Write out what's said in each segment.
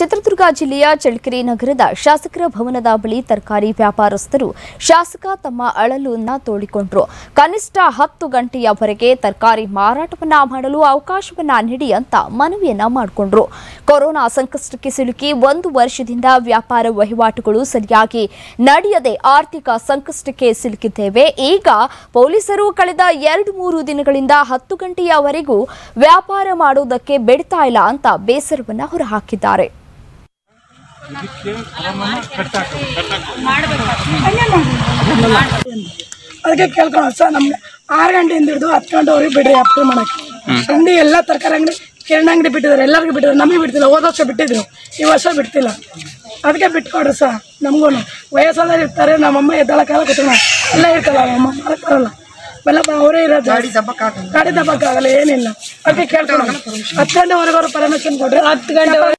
ಚಿತ್ರದುರ್ಗ ಜಿಲ್ಲೆಯ ಚಳ್ಳಕೆರೆ ನಗರದ ಶಾಸಕರ ಭವನದ ಬಳಿ ತರಕಾರಿ ವ್ಯಾಪಾರಸ್ಥರು ಶಾಸಕ ತಮ್ಮ ಅಳಲನ್ನ ತೋಡಿಕೊಂಡರು. ಕನಿಷ್ಠ 10 ಗಂಟೆಯವರೆಗೆ ತರಕಾರಿ ಮಾರಾಟವನ್ನ ಮಾಡಲು ಅವಕಾಶವನ್ನ ನೀಡಿ ಅಂತ ಮನವಿಯನ್ನ ಮಾಡಿಕೊಂಡರು. ಕೊರೋನಾ ಸಂಕಷ್ಟಕ್ಕೆ ಸಿಲುಕಿ 1 ವರ್ಷದಿಂದ ವ್ಯಾಪಾರ ವಹಿವಾಟುಗಳು ಸರಿಯಾಗಿ ನಡೆಯದೆ ಆರ್ಥಿಕ ಸಂಕಷ್ಟಕ್ಕೆ ಸಿಲುಕಿದ್ದೇವೆ. ಈಗ ಪೊಲೀಸರು ಕಳೆದ 2-3 ದಿನಗಳಿಂದ 10 ಗಂಟೆಯವರೆಗೂ ವ್ಯಾಪಾರ ಮಾಡೋದಕ್ಕೆ ಬಿಡ್ತಾ ಇಲ್ಲ ಅಂತ ಬೇಸರವನ್ನ ಹೊರಹಾಕಿದ್ದಾರೆ. ಅದಕ್ಕೆ ಕೇಳ್ಕೊಂಡು ಸರ್ ನಮ್ಗೆ 6 ಗಂಟೆಯಿಂದ ಹಿಡಿದು 10 ಗಂಟೆವರೆಗೆ ಬಿಡ್ರಿ ವ್ಯಾಪಾರ ಮಾಡಕ್ಕೆ. ಅಂಗಡಿ ಎಲ್ಲ ತರಕಾರಿ ಅಂಗಡಿ, ಕಿರಣ್ ಅಂಗಡಿ ಬಿಟ್ಟಿದ್ದಾರೆ, ಎಲ್ಲರಿಗೂ ಬಿಟ್ಟಿದ್ದಾರೆ, ನಮಗೆ ಬಿಡ್ತಿಲ್ಲ. ಹೋದ ವರ್ಷ ಬಿಟ್ಟಿದ್ರು, ಈ ವರ್ಷ ಬಿಡ್ತಿಲ್ಲ. ಅದಕ್ಕೆ ಬಿಟ್ಕೊಡ್ರಿ ಸರ್, ನಮಗೂ ವಯಸ್ಸೆಲ್ಲ ಇರ್ತಾರೆ. ನಮ್ಮಮ್ಮ ಎದ್ದಾಳ ಕಾಲ ಕೊಟ್ಟಣ ಎಲ್ಲ ಇರ್ತಲ್ಲ, ನಮ್ಮಮ್ಮ ಮಾಡಕ್ಕೆ ಬರಲ್ಲ, ಬೆಲ್ಲ ಅವರೇ ಇರೋದು, ಗಾಡಿ ದಬ್ಬಕ್ಕಾಗಲ್ಲ, ಏನಿಲ್ಲ. ಅದಕ್ಕೆ ಕೇಳ್ಕೊಂಡು 10 ಗಂಟೆವರೆಗೆ ಅವ್ರ ಪರ್ಮಿಷನ್ ಕೊಡ್ರಿ. 10 ಗಂಟೆವರೆಗೆ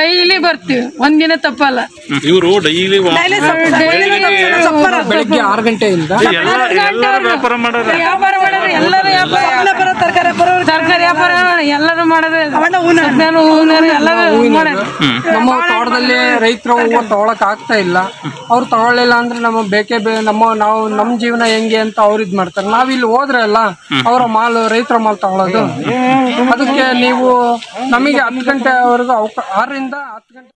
ಡೈಲಿ ಬರ್ತೀವಿ, ಒಂದಿನ ತಪ್ಪಲ್ಲ. ಇವರು ಡೈಲಿ ಬೆಳಗ್ಗೆ 6 ಗಂಟೆಯಿಂದ ವ್ಯಾಪಾರ ಮಾಡೋದು, ತರಕಾರಿ ವ್ಯಾಪಾರ ಎಲ್ಲರೂ ಮಾಡೋದು. ನಮ್ಮ ತೋಟದಲ್ಲಿ ರೈತರು ಹೂವು ತಗೊಳಕ್ ಆಗ್ತಾ ಇಲ್ಲ. ಅವ್ರು ತಗೊಳ್ಳಿಲ್ಲ ಅಂದ್ರೆ ನಮ್ಮ ಬೇಕೇ ನಮ್ಮ ಜೀವನ ಹೆಂಗೆ ಅಂತ ಅವ್ರು ಇದ್ ಮಾಡ್ತಾರೆ. ನಾವ್ ಇಲ್ಲಿ ಹೋದ್ರಲ್ಲ ಅವ್ರ ಮಾಲ್, ರೈತರ ಮಾಲ್ ತಗೊಳ್ಳೋದು. ಅದಕ್ಕೆ ನೀವು ನಮಗೆ 10 ಗಂಟೆವರೆಗೂ 6ರಿಂದ 10 ಗಂಟೆ